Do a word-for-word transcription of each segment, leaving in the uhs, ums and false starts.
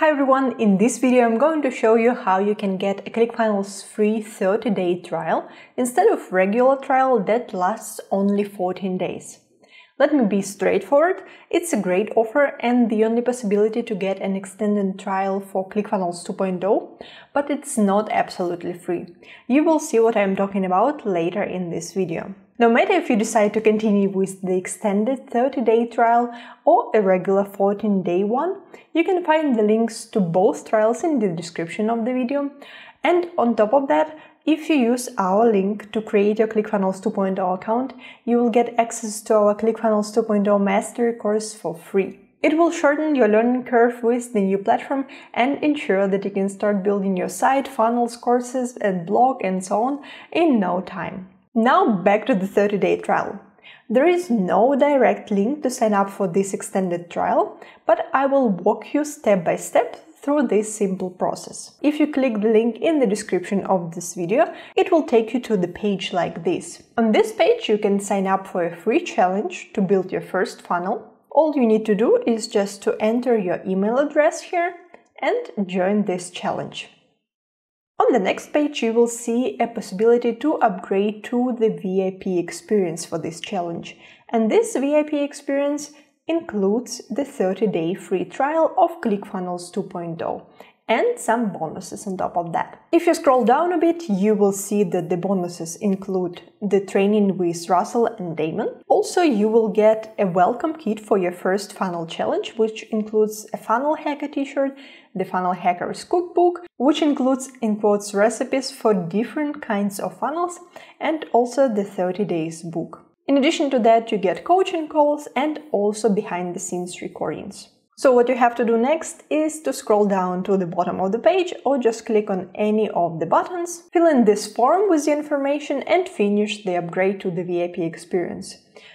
Hi everyone, in this video I'm going to show you how you can get a ClickFunnels free thirty day trial instead of regular trial that lasts only fourteen days. Let me be straightforward, it's a great offer and the only possibility to get an extended trial for ClickFunnels two point oh, but it's not absolutely free. You will see what I'm talking about later in this video. No matter if you decide to continue with the extended thirty day trial or a regular fourteen day one, you can find the links to both trials in the description of the video. And on top of that, if you use our link to create your ClickFunnels two point oh account, you will get access to our ClickFunnels two point oh Mastery course for free. It will shorten your learning curve with the new platform and ensure that you can start building your site, funnels, courses, and blog and so on in no time. Now back to the thirty day trial. There is no direct link to sign up for this extended trial, but I will walk you step by step through this simple process. If you click the link in the description of this video, it will take you to the page like this. On this page you can sign up for a free challenge to build your first funnel. All you need to do is just to enter your email address here and join this challenge. On the next page you will see a possibility to upgrade to the V I P experience for this challenge, and this V I P experience includes the thirty day free trial of ClickFunnels two point oh and some bonuses on top of that. If you scroll down a bit, you will see that the bonuses include the training with Russell and Damon. Also, you will get a welcome kit for your first funnel challenge, which includes a funnel hacker t-shirt, the funnel hacker's cookbook, which includes in quotes recipes for different kinds of funnels, and also the thirty days book. In addition to that, you get coaching calls and also behind the scenes recordings. So what you have to do next is to scroll down to the bottom of the page or just click on any of the buttons, fill in this form with the information and finish the upgrade to the V I P experience.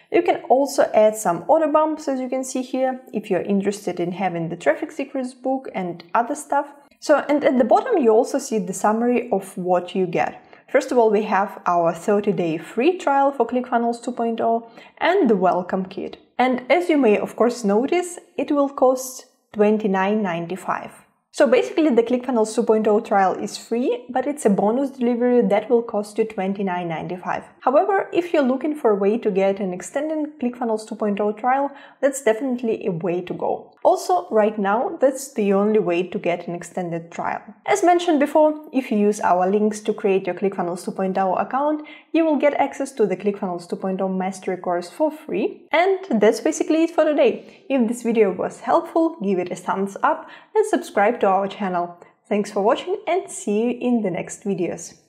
You can also add some order bumps, as you can see here, if you're interested in having the traffic secrets book and other stuff. So, and at the bottom you also see the summary of what you get. First of all, we have our thirty day free trial for ClickFunnels two point oh and the welcome kit. And as you may of course notice, it will cost twenty-nine ninety-five. So basically the ClickFunnels two point oh trial is free, but it's a bonus delivery that will cost you twenty-nine ninety-five. However, if you're looking for a way to get an extended ClickFunnels two point oh trial, that's definitely a way to go. Also, right now, that's the only way to get an extended trial. As mentioned before, if you use our links to create your ClickFunnels two point oh account, you will get access to the ClickFunnels two point oh Mastery course for free. And that's basically it for today. If this video was helpful, give it a thumbs up and subscribe to our channel. Thanks for watching and see you in the next videos.